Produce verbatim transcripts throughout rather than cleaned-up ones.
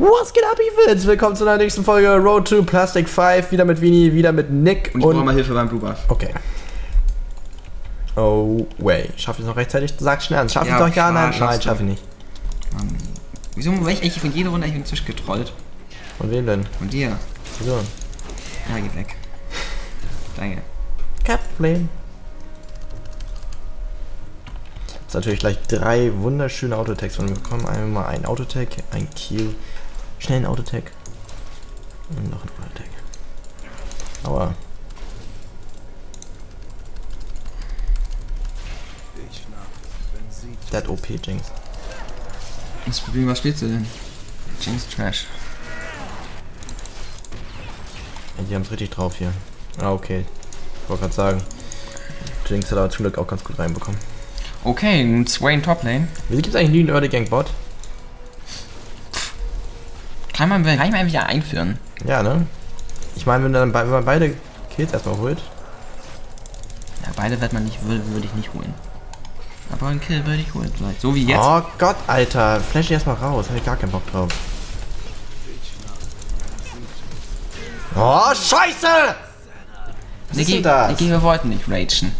Was geht ab, Evils? Willkommen zu einer nächsten Folge Road to Plastic fünf. Wieder mit Vini, wieder mit Nick. Und ich und brauche mal Hilfe beim Blue Buff. Okay. Oh, wait. Schaff ich es noch rechtzeitig? Sag schnell an. Schaff ich ja, doch gar nicht. Nein, schaffe ich nicht. Mann. Wieso werde ich eigentlich von jeder Runde inzwischen getrollt? Von wem denn? Von dir. Wieso? Ja, geh weg. Danke. Kein Problem. Jetzt natürlich gleich drei wunderschöne Autotags von mir bekommen. Einmal ein Autotag, ein Kill. Schnell ein Autotag. Und noch ein Autotag. Aber. Das O P, Jinx. Das Problem, was spielst du denn? Jinx Trash. Ja, die haben es richtig drauf hier. Ah, okay. Ich wollte gerade sagen. Jinx hat aber zum Glück auch ganz gut reinbekommen. Okay, ein Swain Toplane. Wieso gibt es eigentlich nie einen Early Gang Bot? Kann man, kann ich mal wieder einführen. Ja, ne? Ich meine, wenn, dann, wenn man beide Kills erstmal holt. Ja, beide wird man nicht, würde würd ich nicht holen. Aber einen Kill würde ich holen, vielleicht. So wie jetzt. Oh Gott, Alter. Flash erstmal raus. Habe ich gar keinen Bock drauf. Oh, Scheiße! Was ist denn das? Niki, wir wollten nicht ragen.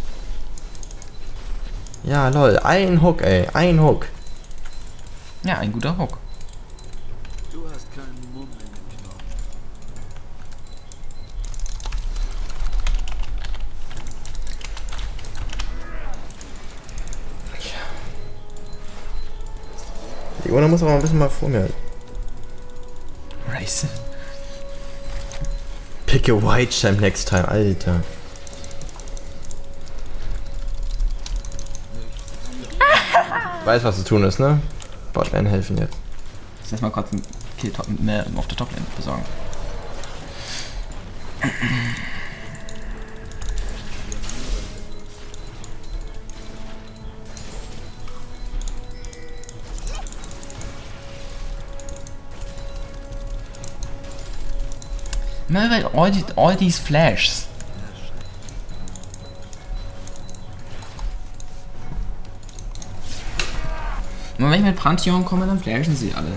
Ja, lol. Ein Hook, ey. Ein Hook. Ja, ein guter Hook. Du hast keinen Mumm in den Knochen. Ja. Die Leona muss aber ein bisschen mal vor mir. Race. Pick a white champ next time, Alter. Weiß, was zu tun ist, ne? Botlane helfen jetzt. Ich muss erstmal kurz einen Kill top, mehr auf der Toplane besorgen. Remember all, the, all these flashes. Und wenn ich mit Pantheon komme, dann flashen sie alle.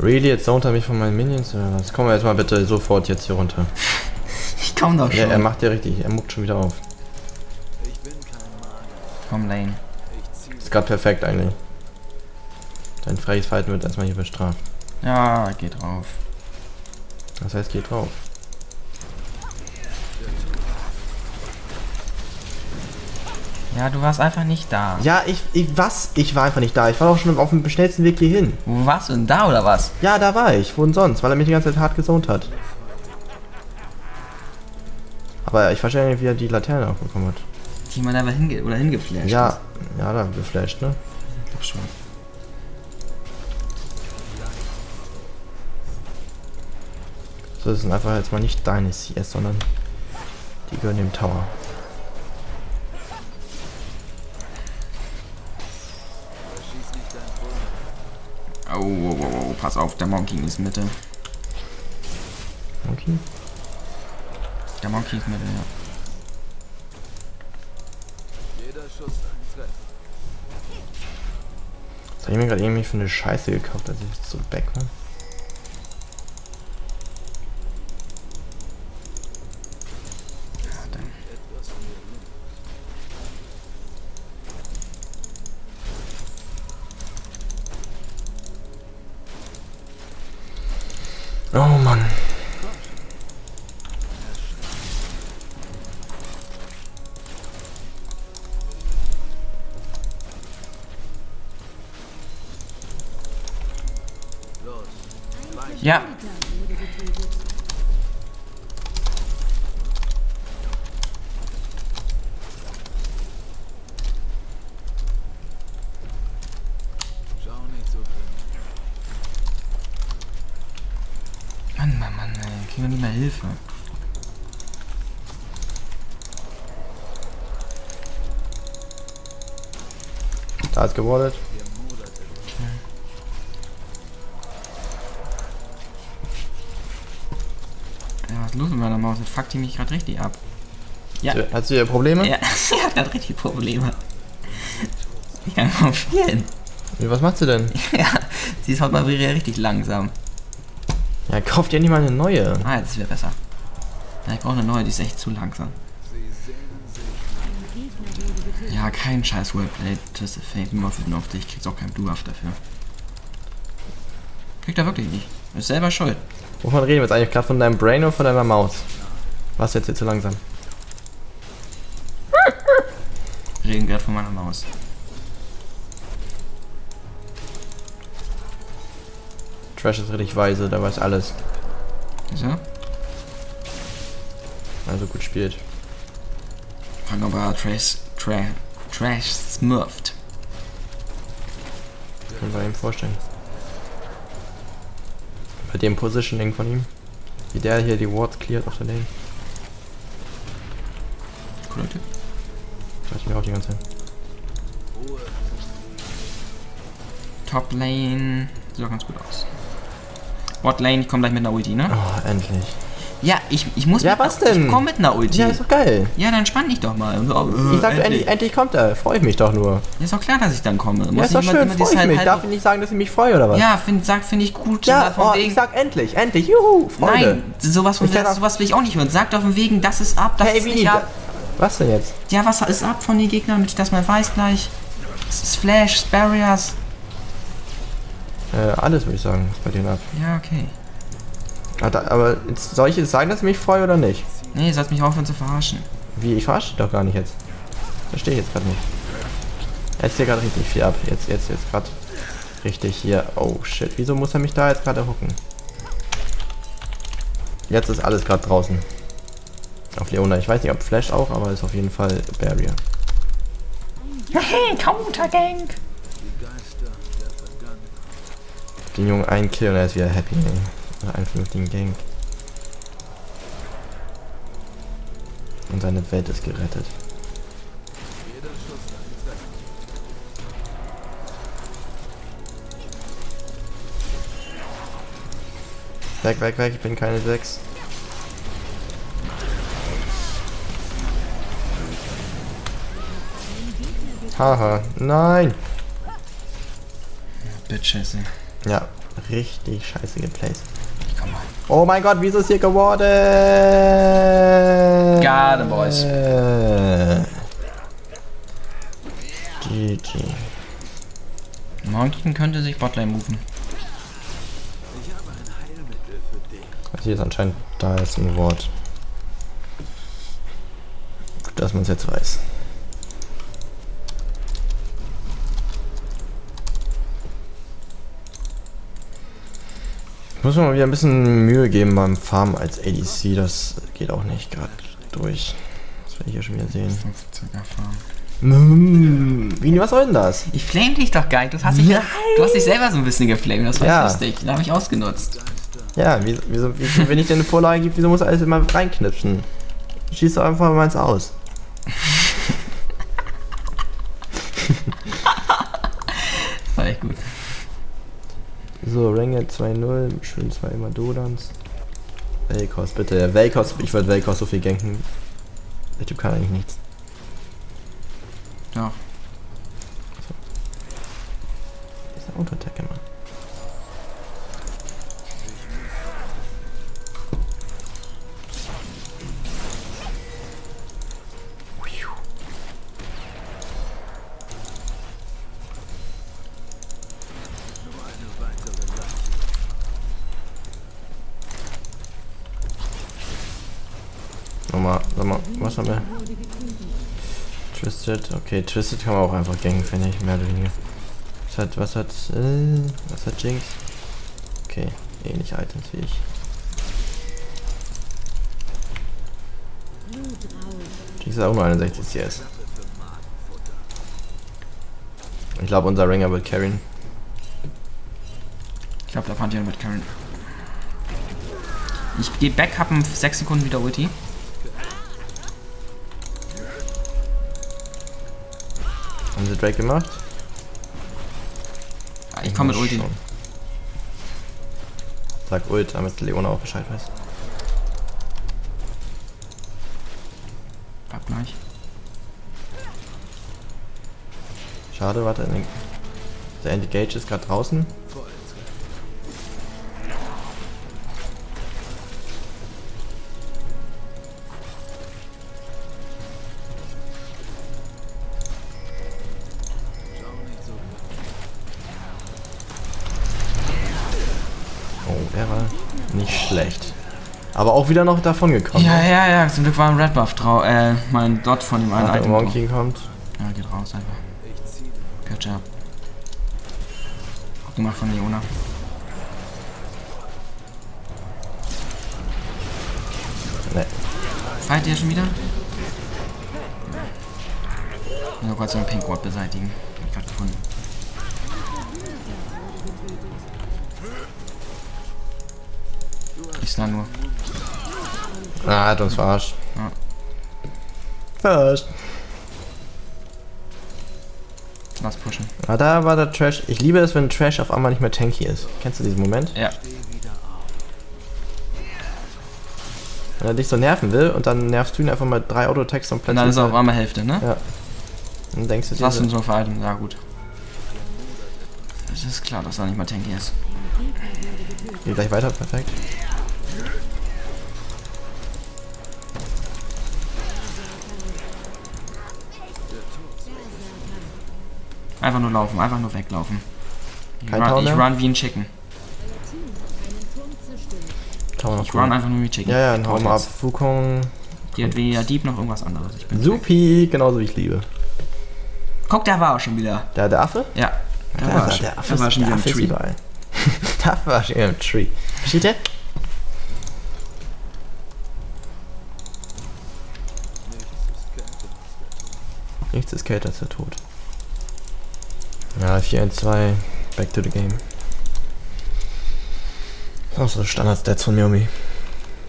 Really, jetzt saunt er mich von meinen Minions oder was? Kommen wir jetzt mal bitte sofort jetzt hier runter. Ich komm doch schon. Ja, er macht ja richtig, er muckt schon wieder auf. Komm, Lane. Ist gerade perfekt eigentlich. Dein freies Verhalten wird erstmal hier bestraft. Ja, geht drauf. Was heißt, geht drauf? Ja, du warst einfach nicht da. Ja, ich, ich, was? Ich war einfach nicht da. Ich war doch schon auf dem schnellsten Weg hier hin. Wo warst du denn da, oder was? Ja, da war ich. Wo denn sonst? Weil er mich die ganze Zeit hart gesaunt hat. Aber ich verstehe nicht, wie er die Laterne aufbekommen hat. Die man da mal hinge oder hingeflasht. Ja, ist. Ja, da geflasht, ne? Ich glaub schon. So, das sind einfach jetzt mal nicht deine C S, sondern die gehören dem Tower. Oh, oh, oh, oh, pass auf, der Monkey ist Mitte. Monkey? Der Monkey ist Mitte, ja. Das habe ich mir gerade irgendwie für eine Scheiße gekauft, als ich so back war. Oh Mann. Ja. Mann, Mann, Mann, ey, kriegen wir nicht mehr Hilfe. Da ist gewordet. Okay. los mit meiner Maus? Ich fuck die mich gerade richtig ab. Ja. Hast du ja Probleme? Ja, ich hab grad richtig Probleme. Ich kann kaum spielen. Was macht sie denn? Ja, sie ist halt mal wieder richtig langsam. Ja, kauft ja nicht mal eine neue. Ah, jetzt wäre besser. Ja, ich brauche eine neue, die ist echt zu langsam. Ja, kein scheiß Wordplay, Twist Effekt, nur für den Optik. Ich krieg's auch kein Blue Buff dafür. Kriegt er wirklich nicht. Ist selber schuld. Wovon reden wir jetzt eigentlich? Gerade von deinem Brain oder von deiner Maus? Was jetzt hier zu langsam? Wir reden gerade von meiner Maus. Trash ist richtig weise, da weiß alles. Ja? Also gut spielt. Frag mal, ob er Trash, Trash, Trash smurft. Können wir ihm vorstellen. Bei dem Positioning von ihm. Wie der hier die Wards cleart auf der Lane. Cooler Typ. Weiß ich mir auch die ganze Zeit. Top Lane. Sieht doch ganz gut aus. Bot Lane, ich komme gleich mit einer Ulti, ne? Oh, endlich. Ja, ich, ich muss. Ja, mit, was denn? Ich komm mit einer Ulti. Ja, ist doch geil. Ja, dann spann dich doch mal. So, äh, ich sag, endlich. endlich, endlich kommt er. Freue ich mich doch nur. Ist doch klar, dass ich dann komme. Ja, muss ist doch schön. Freu ich halt mich. Halt Darf ich nicht sagen, dass ich mich freue, oder was? Ja, find, sag, finde ich gut. Ja, oh, ich sag endlich, endlich. Juhu, Freude. Nein, sowas, von, das, sowas will ich auch nicht hören. Sagt auf dem Wegen, das ist ab, das hey, ist nicht ab. Was denn jetzt? Ja, was ist ab von den Gegnern, damit ich das mal weiß gleich. Flash, Barriers. Äh, alles würde ich sagen, was bei denen ab. Ja, okay. Aber soll ich jetzt sagen, dass ich mich freue oder nicht? Nee, sollst mich aufhören zu verarschen. Wie? Ich verarsche dich doch gar nicht jetzt. Verstehe ich jetzt gerade nicht. Jetzt hier gerade richtig viel ab. Jetzt, jetzt, jetzt gerade richtig hier. Oh shit, wieso muss er mich da jetzt gerade hocken? Jetzt ist alles gerade draußen. Auf Leona. Ich weiß nicht, ob Flash auch, aber ist auf jeden Fall Barrier. Hey, Countergang! Den Jungen ein Kill und er ist wieder happy. Ey. Einen vernünftigen Gang. Und seine Welt ist gerettet. Weg, weg, weg, ich bin keine sechs. Haha, nein! Bitch-Scheiße. Ja, richtig scheiße geplayt. Oh mein Gott, wieso ist hier geworden? Garden Boys. G G. Mountain könnte sich Botlane moven. Hier ist anscheinend, da ist ein Wort. Gut, dass man es jetzt weiß. Muss man mal wieder ein bisschen Mühe geben beim Farm als A D C, das geht auch nicht gerade durch. Das werde ich ja schon wieder sehen. fünfziger Farm. Wie, was soll denn das? Ich flame dich doch geil, du hast dich, du hast dich selber so ein bisschen geflamed, das war ja lustig, da habe ich ausgenutzt. Ja, wieso, wieso, wieso, wenn ich dir eine Vorlage gebe, wieso muss alles immer reinknipsen? Schieß doch einfach mal eins aus. Das war echt gut. So, Rengar zwei null, schön zwei immer Dodans. Vel'Koz, bitte. Vel'Koz, ich wollte Vel'Koz so viel ganken. Der Typ kann eigentlich nichts. Ja. So. Ist ein Auto-Attack immer. Was haben wir? Twisted. Okay, Twisted kann man auch einfach gangen, finde ich, mehr oder weniger. Was hat, was hat, äh, was hat Jinx? Okay, ähnliche Items wie ich. Jinx ist auch nur einundsechzig C S. Ich glaube, unser Rengar wird carryen. Ich glaube, der Pantheon wird carryen. Ich gehe back, hab in sechs Sekunden wieder Ulti. Haben sie Drake gemacht? Ich komme mit Ulti. Sag Ult, damit Leona auch Bescheid weiß. gleich. Schade, warte. Der Engage ist gerade draußen. Schlecht. Aber auch wieder noch davon gekommen. Ja, ja, ja. Zum Glück war ein Red Buff drauf. Äh, mein Dot von dem einen Item. Monkey kommt. Ja, geht raus einfach. Good job. Guck mal von Leona. Nee. Fight ihr schon wieder? Ich will noch kurz so einen Pink Ward beseitigen. Hab ich gerade gefunden. Ich sah nur. Ah, hat uns verarscht. Ja. Verarscht. Lass pushen. Ah, da war der Trash. Ich liebe es, wenn Trash auf einmal nicht mehr tanky ist. Kennst du diesen Moment? Ja. Wenn er dich so nerven will und dann nervst du ihn einfach mal drei Auto-Attacks und plötzlich. Und dann ist er auf einmal Hälfte, ne? Ja. Dann denkst du dir. Lass uns so verhalten, ja gut. Es ist klar, dass er nicht mal tanky ist. Geh gleich weiter, perfekt. Einfach nur laufen, einfach nur weglaufen. Ich, run, ich run wie ein Chicken. Ich run einfach nur wie ein Chicken. Ja, ja, ein Home ab. Fukong. Die hat weder Dieb noch irgendwas anderes. Ich bin Supi, genauso wie ich liebe. Guck, der war auch schon wieder. Der, der Affe? Ja. Der, der, war, schon. der Affe der war schon wieder im Tree. Der Affe war schon wieder im Tree. Versteht ihr? Nichts ist kälter als der Tod. Ja, vier eins zwei, back to the game. Das ist auch so Standard-Stats von Yomi.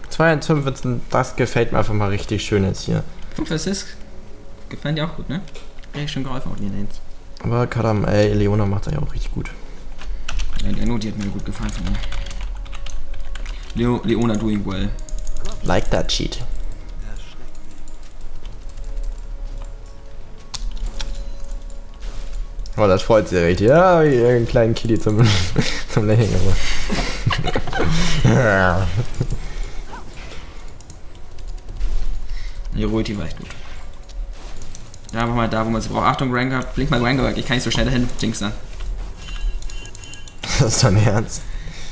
zwei eins fünf, das gefällt mir einfach mal richtig schön jetzt hier. fünf Assists, gefallen dir auch gut, ne? Krieg schon geholfen auf die Lanes. Aber Kadam, ey, Leona macht das ja auch richtig gut. Ja, der Not, die hat mir gut gefallen von mir. Leo, Leona doing well. Like that cheat. Oh, das freut sich richtig. Ja, einen kleinen Kitty zum, zum Lächeln. Ja. Die Roulette war echt gut. Da einfach mal da, wo man sie braucht. Achtung, Rengar. Blink mal Rengar weg. Ich kann nicht so schnell dahin jinxen. Das ist dein Ernst?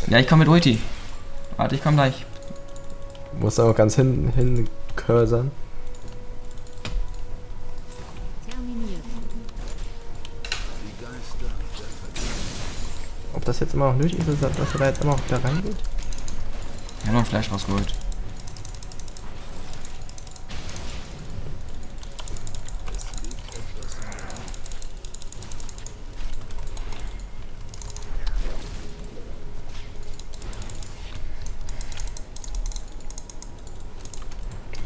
Ja, ich komme mit Roulette. Warte, ich komme gleich. Du musst auch ganz hinten hin cursern. Das jetzt immer noch nötig ist, dass er da jetzt immer noch wieder reingeht? Ich habe noch ein Fleisch rausgeholt.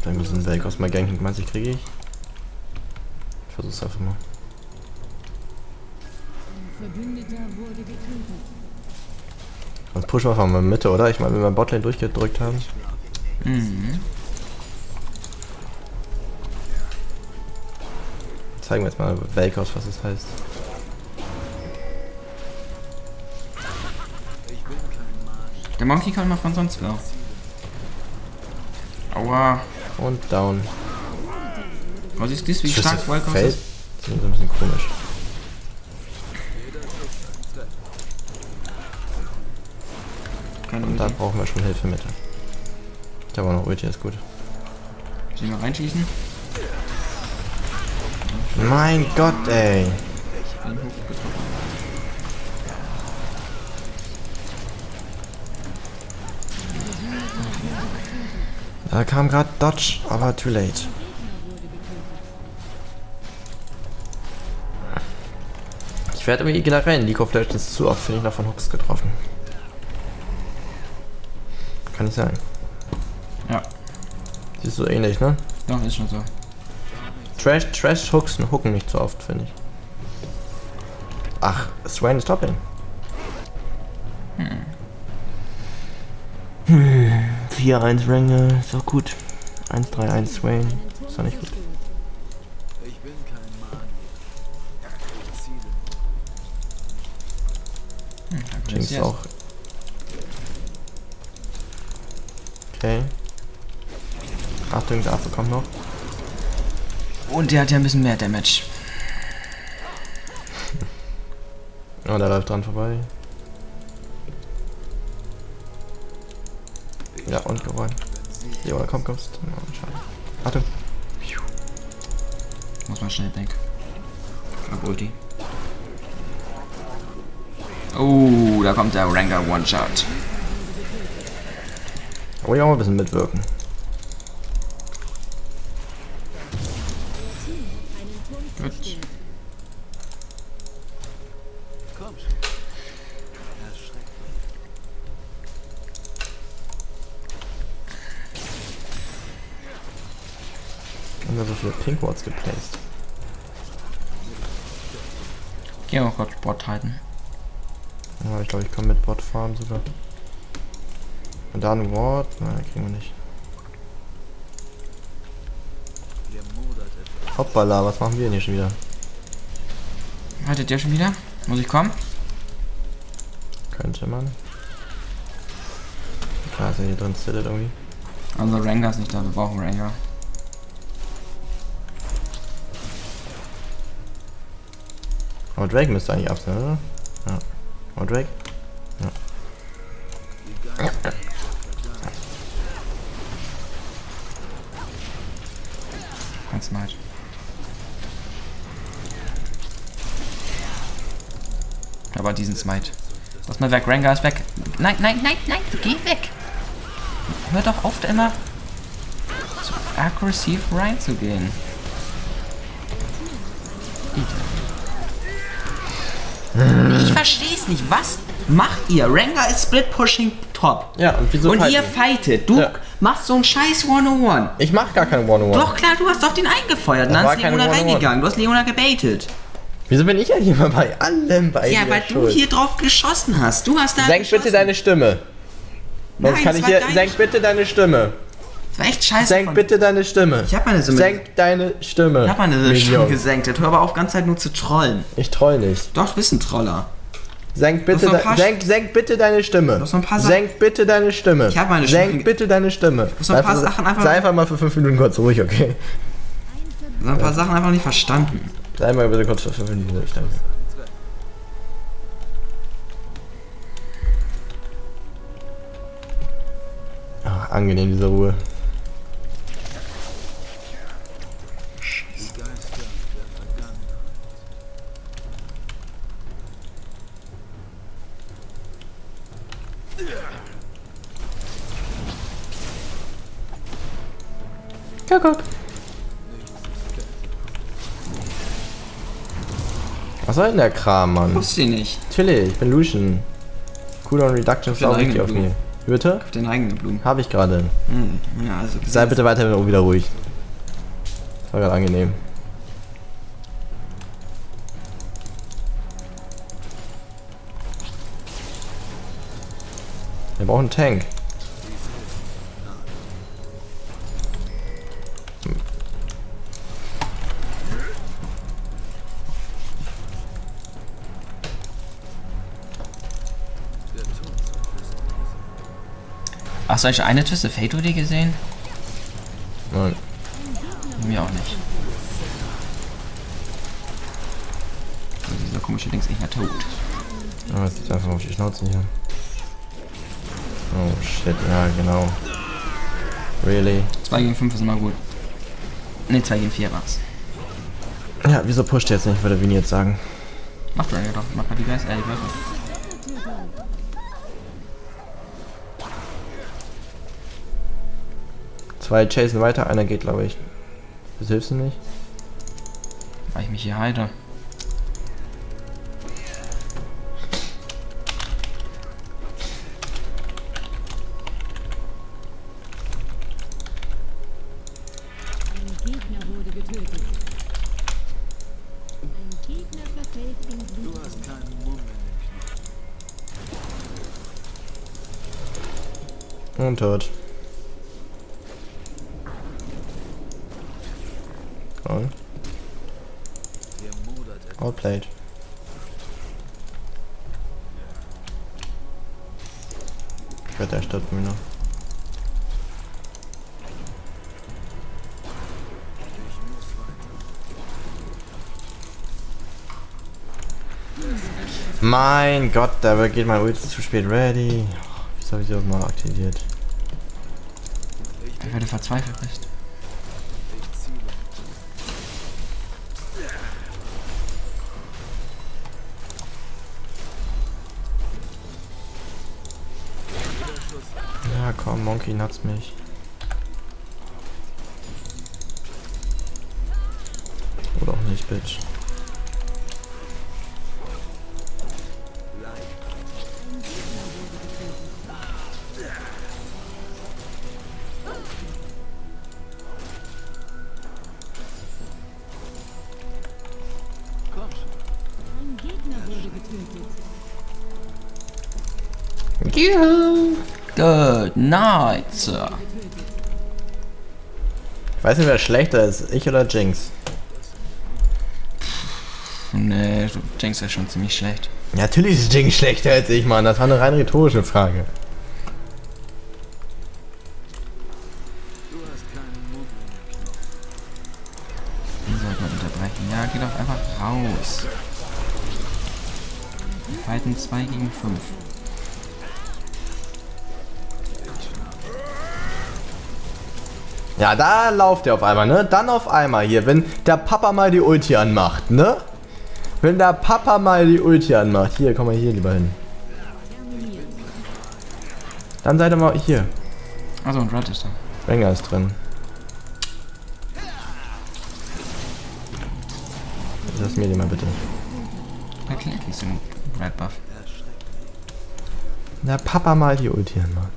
Dann müssen ein Vel'Koz mal ganken, meinst du, kriege ich? Ich versuch's einfach mal. Sonst pushen wir einfach mal in Mitte, oder? Ich meine, wenn wir einen Botlane durchgedrückt haben. Mhm. Zeigen wir jetzt mal Vel'Koz, was das heißt. Der Monkey kann mal von sonst wer. Aua. Und down. Aber siehst du, wie stark Vel'Koz ist? Das ist ein bisschen komisch. Und da brauchen wir schon Hilfe mit. Ich habe auch noch Ulti, ist gut. Soll ich mal reinschießen? Mein Gott, ey! Ich bin hochgetroffen. Da kam gerade Dodge, aber too late. Ich werde aber generell in League of Legends zu oft, finde ich, noch von Hooks getroffen. Kann nicht sein. Ja. Siehst du ähnlich, ne? Ja, ist schon so. Trash, Trash Hooks und Hooken nicht so oft, finde ich. Ach, Swain ist Topping. Hm. Hm. vier eins Rengar, ist auch gut. eins drei eins Swain, ist doch nicht gut. Hm, Jinx auch. Okay. Achtung, der Affe kommt noch. Und der hat ja ein bisschen mehr Damage. Oh, der läuft dran vorbei. Ja, und gewonnen. Jo, komm, kommst. Ja, schade. Achtung. Muss man schnell weg. Ab Ulti. Oh, da kommt der Rengar One-Shot. Da wollte ich auch mal ein bisschen mitwirken. Gut. Haben wir so viele Pinkwards geplaced. Gehen wir auch kurz Bot halten. Ja, ich glaube, ich kann mit Bot fahren sogar. Und da ein Ward? Nein, kriegen wir nicht. Hoppala, was machen wir denn hier schon wieder? Wartet ihr schon wieder? Muss ich kommen? Könnte man. Klar, ist er hier drin sittet irgendwie. Also Rengar ist nicht da, wir brauchen Rengar. Aber Drake müsste eigentlich ab sein, oder? Ja. Und Drake? Ja. Ganz smart. Aber diesen Smite. Lass mal weg, Rengar ist weg. Nein, nein, nein, nein, geh weg. Hör doch auf, immer so aggressiv reinzugehen. Ich, ich versteh's nicht. Was macht ihr? Rengar ist Split-Pushing top. Ja, und wieso? Und fighten? Ihr fightet. Du ja. machst so einen scheiß one oh eins. Ich mach gar keinen one oh eins. Doch klar, du hast doch den eingefeuert. Dann ist Leona reingegangen. Du hast Leona gebaitet. Wieso bin ich ja hier bei allem bei dir? Ja, weil du hier drauf geschossen hast. Du hast da. Senk bitte deine Stimme. Sonst Nein, kann ich hier. Senk bitte deine Stimme. Das war echt scheiße. Senk bitte deine Stimme. Ich hab meine Stimme. Senk deine Stimme. Ich hab meine Stimme gesenkt. Hör aber auf, ganze Zeit nur zu trollen. Ich troll nicht. Doch, du bist ein Troller. Senk bitte, de senk, senk bitte deine Stimme. Senk bitte deine Stimme. Ich hab meine Stimme. Senk bitte deine Stimme. Ich muss noch ein paar Sachen einfach. Sei einfach mal für fünf Minuten kurz ruhig, okay? Ich hab ein paar Sachen einfach nicht verstanden. Einmal bitte kurz für fünf Minuten, ich danke. Ach, angenehm, diese Ruhe. Guck, guck. Was soll denn der Kram, Mann? Ich wusste ihn nicht. Natürlich, ich bin Lucian. Cooldown Reduction ist auch richtig auf mir. Wie bitte? Auf den eigenen Blumen. Habe ich gerade. Hm, ja, also sei bitte weiterhin wieder ruhig. Das war gerade angenehm. Wir brauchen einen Tank. Hast du eigentlich eine Twisted Fate-Ulti gesehen? Nein. Mir auch nicht. Also dieser komische Ding ist nicht mehr tot. Ah, jetzt sieht einfach auf die Schnauze hier. Oh shit, ja genau. Really? zwei gegen fünf ist immer gut. Ne, zwei gegen vier war's. Ja, wieso pusht er jetzt nicht, würde Vini jetzt sagen? Mach doch, ja doch, mach mal die Geist, äh, die Wörter. Zwei chasen weiter, einer geht, glaube ich. Das hilfst du nicht? Weil ich mich hier heide. Ein Gegner wurde getötet. Ein Gegner verfällt in Blut. Du hast keinen Moment. Und tot. Outplayed. Möglichkeit der Stadtmühne. Mein Gott, dabei geht mein Ult zu spät ready. Wieso habe ich sie auch mal aktiviert? Weil du verzweifelt bist. Ja komm, Monkey nuts mich. Oder auch nicht, Bitch. Juhu. Good night, Sir. Ich weiß nicht, wer schlechter ist, ich oder Jinx? Nee, Jinx ist schon ziemlich schlecht. Natürlich ist Jinx schlechter als ich, Mann. Das war eine rein rhetorische Frage. Du hast keinen Mund mehr. Den sollten wir unterbrechen. Ja, geh doch einfach raus. Wir fighten zwei gegen fünf. Ja, da lauft ihr auf einmal, ne? Dann auf einmal hier, wenn der Papa mal die Ulti anmacht, ne? Wenn der Papa mal die Ulti anmacht. Hier, komm mal hier lieber hin. Dann seid ihr mal hier. Also und Red ist da. Rengar ist drin. Lass mir den mal bitte. Okay, ich so einen Red Buff. Der Papa mal die Ulti anmacht.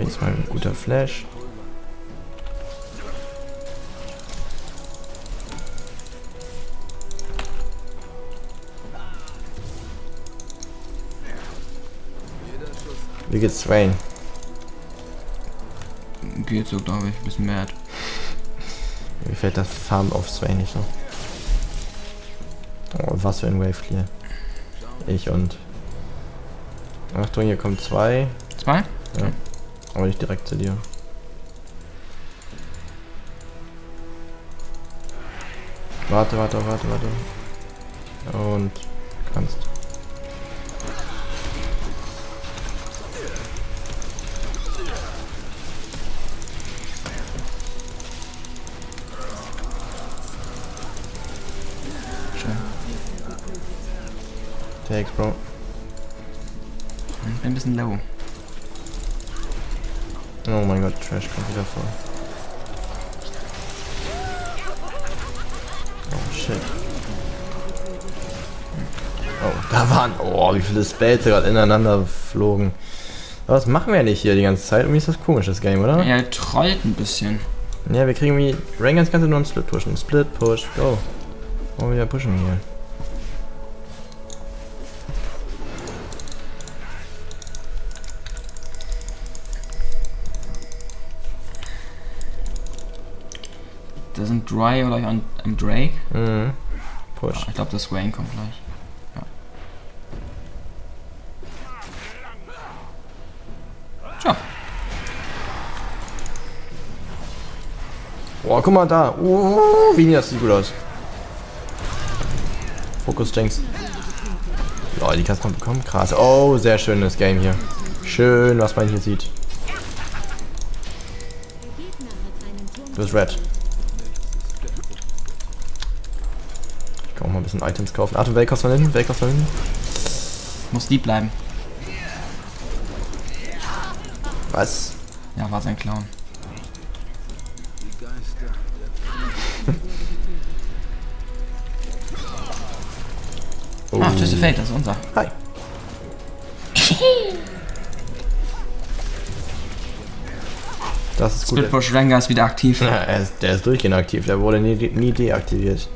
Jetzt mal ein guter Flash. Wie geht's Swain? Geht so, glaube ich, ein bisschen mad. Mir fällt das Farm auf Swain nicht so. Oh, was für ein Wave Clear. Ich und. Achtung, hier kommen zwei. Zwei? Ja. Aber nicht direkt zu dir. Warte, warte, warte, warte. Und kannst. Schön. Thanks, Bro. Ich bin ein bisschen low. Oh mein Gott, Trash kommt wieder vor. Oh shit. Oh, da waren. Oh, wie viele Spells gerade ineinander flogen. Aber das machen wir ja nicht hier die ganze Zeit. Irgendwie ist das komisch, das Game, oder? Ja, trollt ein bisschen. Ja, wir kriegen wie Rengar das Ganze nur einen Split pushen. Split, push, go. Wollen wir wieder pushen hier. Da sind Dry oder an, an Drake. Mhm. Push. Ja, ich glaube, das Swain kommt gleich. Ja. Ciao. Boah, guck mal da. Oh, wie das sieht gut aus. Fokus Jinx. Oh, die kannst du noch bekommen. Krass. Oh, sehr schönes Game hier. Schön, was man hier sieht. Du bist red. Auch mal ein bisschen Items kaufen. Achtung, Vel'Koz von hinten, Vel'Koz von hinten. Muss lieb bleiben. Was? Ja, war sein Clown. Oh. Ach, Tüsse Fate, das ist unser. Hi. Das ist gut. Splitbush Rengar ist wieder aktiv. Ja, er ist, der ist durchgehend aktiv, der wurde nie, nie deaktiviert.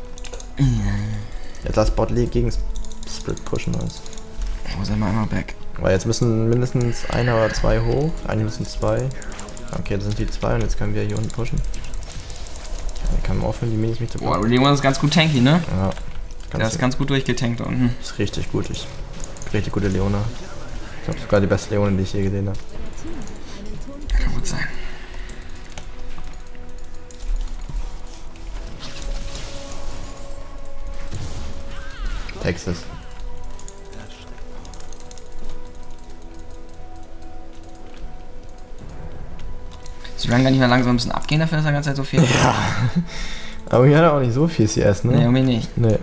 Jetzt lass Bot League gegen Split pushen uns. Wo sind wir einmal back? Weil jetzt müssen mindestens einer oder zwei hoch. Eine müssen zwei. Okay, das sind die zwei und jetzt können wir hier unten pushen. Dann kann man aufhören, die Minis mich zu pushen. Oh, Leona ist ganz gut tanky, ne? Ja. Der ist ganz gut durchgetankt unten. Ist richtig gut. Ich, richtig gute Leona. Ich glaube sogar die beste Leona, die ich je gesehen habe. Kann gut sein. Texas. Ist die Rengar nicht mal langsam ein bisschen abgehen dafür, dass er die ganze Zeit so viel... Ja. Aber hier hat er auch nicht so viel C S, ne? Ne, irgendwie nicht. Nee.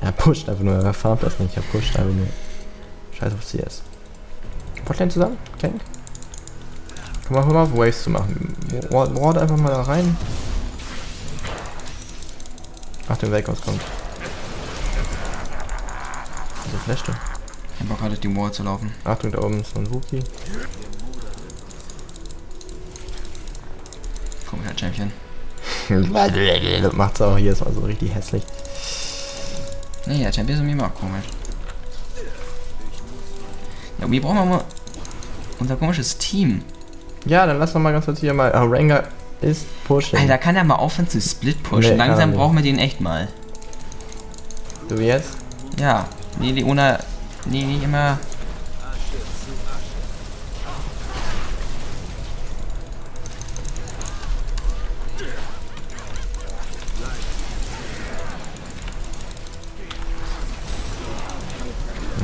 Er pusht einfach nur, er farmt das nicht, er pusht einfach nur. Scheiß auf C S. Botlane zusammen? Tank? Komm, machen wir mal auf Waves zu machen. Ward einfach mal da rein. Ach, den Vel'Koz kommt. Also flasht er. Ich hab auch gerade die Wall zu laufen. Achtung, da oben ist so ein Wookie. Komm her, Champion. Das macht's auch hier, ist also richtig hässlich. Naja, der Champion ist irgendwie mal komisch. Ja, wir brauchen mal unser komisches Team. Ja, dann lass doch mal ganz kurz hier mal. Ah, Rengar ist pushen. Alter, kann er mal aufhören zu split pushen. Nee, langsam brauchen wir den echt mal. Du jetzt? Ja. Nee, Leona. Nee, nicht immer.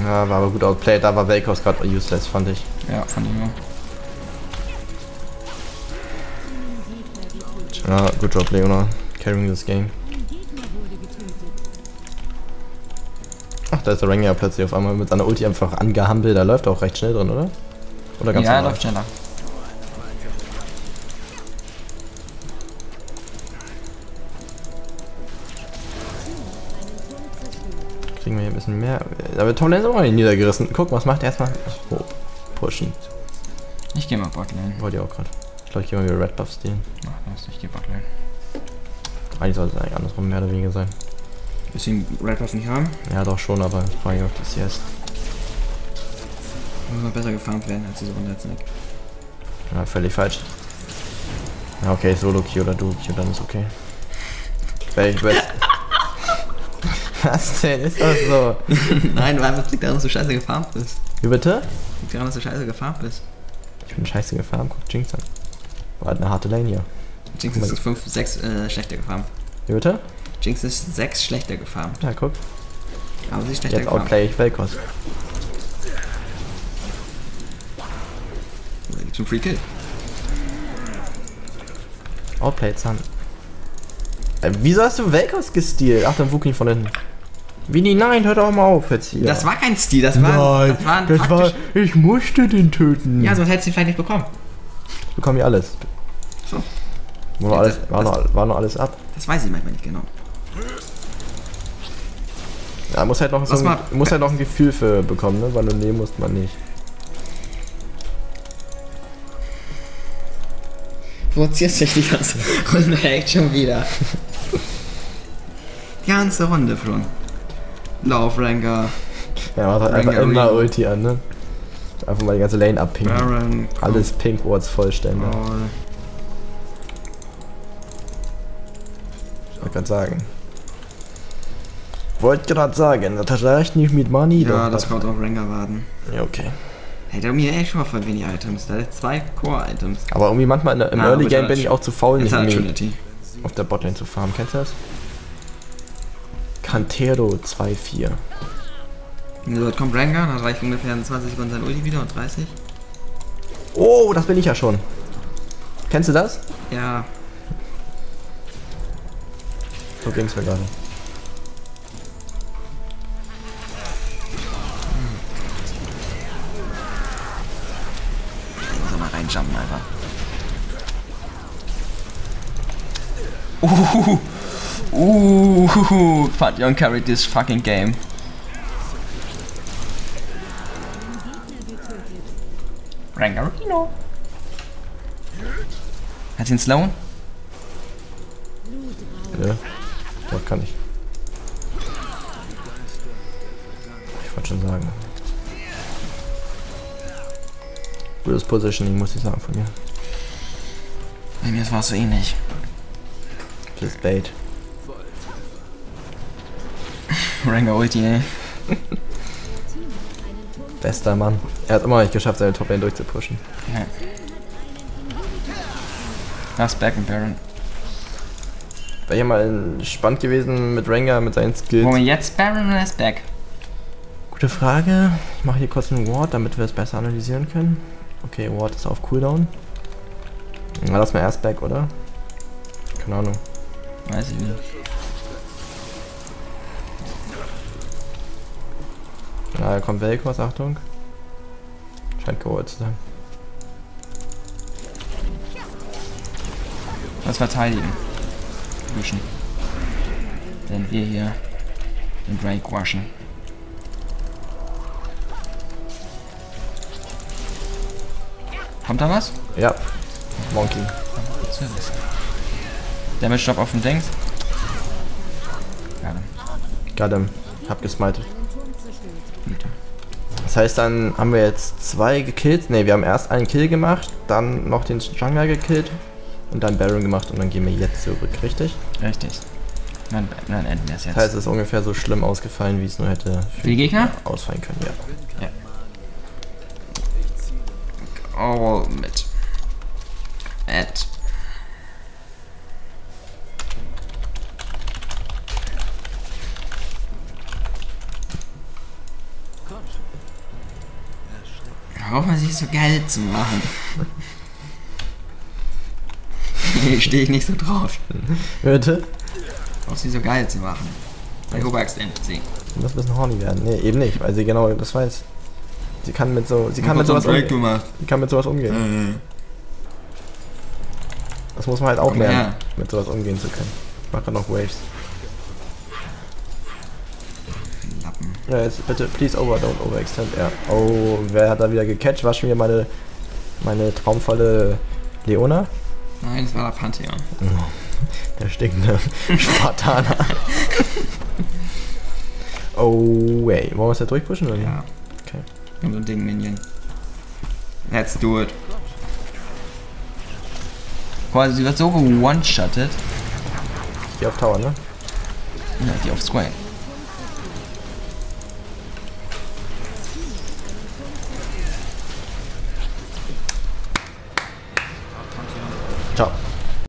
Ja, war aber gut outplayed, da war Vel'Koz gerade useless, fand ich. Ja, fand ich auch. Ja, good job, Leona. Carrying this game. Ach, da ist der Rengar plötzlich auf einmal mit seiner Ulti einfach angehampelt. Da läuft er auch recht schnell drin, oder? Oder ganz ja, er läuft schneller. Kriegen wir hier ein bisschen mehr. Aber Tom Lane ist auch nicht niedergerissen. Guck, was macht er erstmal? Oh, pushen. Ich gehe mal Botlane. Wollte ich auch gerade. Ich glaube, ich gehe mal wieder Red Buff stehlen. Ach, das nicht die Botlane. Eigentlich sollte es eigentlich andersrum mehr oder weniger sein. Willst du den Red Buff nicht haben? Ja, doch schon, aber ich frage mich auf das C S. Muss noch besser gefarmt werden als diese Runde jetzt nicht. Ja, völlig falsch. Ja, okay, Solo-Q oder Duo-Q, dann ist okay. Welch best. Was denn? Ist das so? Nein, weil das liegt daran, dass du scheiße gefarmt bist. Wie bitte? Das liegt daran, dass du scheiße gefarmt bist. Ich bin scheiße gefarmt, guck Jinx an. War halt eine harte Lane hier. Jinx ist fünf, sechs äh, schlechter gefarmt. Wie bitte? Jinx ist sechs schlechter gefarmt. Ja, guck. Aber sie ist schlechter gefarmt. Jetzt outplay ich Vel'Koz. Da gibt's einen Free Kill. Outplay Sun. Äh, wieso hast du Vel'Koz gestealt? Ach, dann Wookie von hinten. Winnie, nein, hör doch mal auf jetzt hier. Das war kein Stil, das war, nein, das war ein das taktisch... war, ich musste den töten. Ja, sonst hättest du ihn vielleicht nicht bekommen. Ich bekomme hier alles. So. War noch alles, war noch, war noch alles ab. Das weiß ich manchmal nicht genau. Ja, muss halt noch so ein, muss halt noch ein Gefühl für bekommen, ne? Weil du nehmen musst man nicht. Provozierst dich die ganze Runde echt schon wieder. Die ganze Runde schon. Lauf, Rengar. Ja, macht halt einfach immer Ulti an, ne? Einfach mal die ganze Lane abpinken. Alles Pink Wards vollständig. Ich wollte gerade sagen. Wollte gerade sagen, das reicht nicht mit Money. Ja, das kommt auf Rengar warten. Ja, okay. Hey, da irgendwie echt schon mal voll wenig Items. Da hat zwei Core-Items. Aber irgendwie manchmal in, im Na, Early Game bin ich auch zu faul, nicht auf der Botlane zu farmen. Kennst du das? Cantero zwei vier. So, dort kommt Rengar, dann reicht ungefähr in zwanzig Sekunden sein Ulti wieder und dreißig. Oh, das bin ich ja schon. Kennst du das? Ja. So ging's mir gerade. Jumpen einfach. Uhuhu. Uhuhu. Pantheon carried this fucking game. Rangarino. Hat sie einen Sloan? Ja. Das kann ich. Ich wollte schon sagen. Gutes Positioning, muss ich sagen, von mir. Bei mir war es so ähnlich. Das Bait. Rengar Ulti, ey. Bester Mann. Er hat immer nicht geschafft, seine Top-Lane durchzupushen. Ja. Das Back and Baron. Wäre hier mal spannend gewesen mit Rengar, mit seinen Skills. Wollen wir jetzt Baron oder ist Back? Gute Frage. Ich mache hier kurz einen Ward, damit wir es besser analysieren können. Okay, Ward ist auf Cooldown. Na, lass mal erst Back, oder? Keine Ahnung. Weiß ich nicht. Na, da kommt Vel'Koz, Achtung. Scheint geholt zu sein. Was verteidigen? Wischen. Denn wir hier den Drake waschen. Kommt da was? Ja. Monkey. Damage Drop auf dem Dings. Got him. Got him. Hab gesmited. Das heißt, dann haben wir jetzt zwei gekillt. Ne, wir haben erst einen Kill gemacht, dann noch den Jungler gekillt und dann Baron gemacht und dann gehen wir jetzt zurück, richtig? Richtig. Dann, dann enden wir es jetzt. Das heißt, es ist ungefähr so schlimm ausgefallen, wie es nur hätte für, für die Gegner ausfallen können, ja. Ja. Oh, mit. At. Braucht man sich so geil zu machen. Nee, stehe ich nicht so drauf. Bitte? Braucht sie so geil zu machen. Bei Oberextended. Du musst ein bisschen horny werden. Nee, eben nicht, weil sie genau das weiß. Sie kann mit so. Sie kann mit sowas umgehen. Sie kann mit sowas umgehen. Mhm. Das muss man halt auch lernen, ja, mit sowas umgehen zu können. Ich mache noch Waves. Lappen. Ja, jetzt bitte, please over, don't overextend. Ja. Oh, wer hat da wieder gecatcht? War schon wieder meine, meine traumvolle Leona? Nein, das war der Pantheon. Oh, der stinkende Spartaner. Oh, wait. Wollen wir es da durchpushen oder nicht? Ja. Okay. Und so ein Ding, Minion. Let's do it. Boah, also sie wird so one-shotted. Die auf Tower, ne? Ja, die auf Swain.